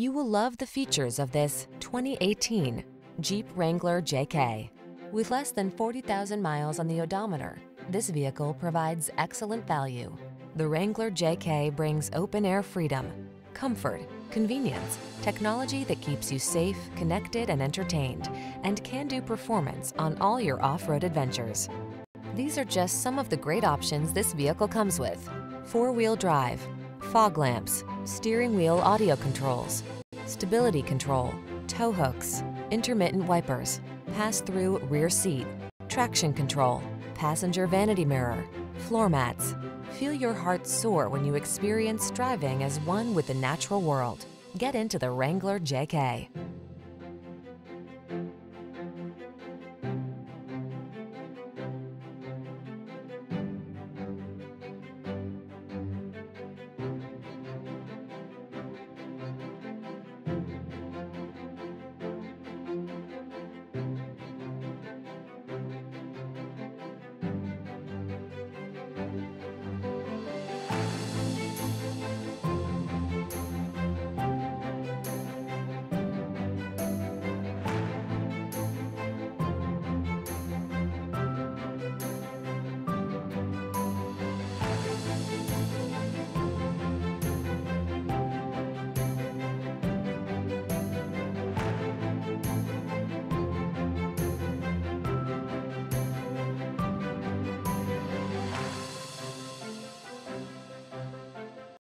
You will love the features of this 2018 Jeep Wrangler JK. With less than 40,000 miles on the odometer, this vehicle provides excellent value. The Wrangler JK brings open-air freedom, comfort, convenience, technology that keeps you safe, connected, and entertained, and can-do performance on all your off-road adventures. These are just some of the great options this vehicle comes with: four-wheel drive, fog lamps, steering wheel audio controls, stability control, tow hooks, intermittent wipers, pass-through rear seat, traction control, passenger vanity mirror, floor mats. Feel your heart soar when you experience driving as one with the natural world. Get into the Wrangler JK.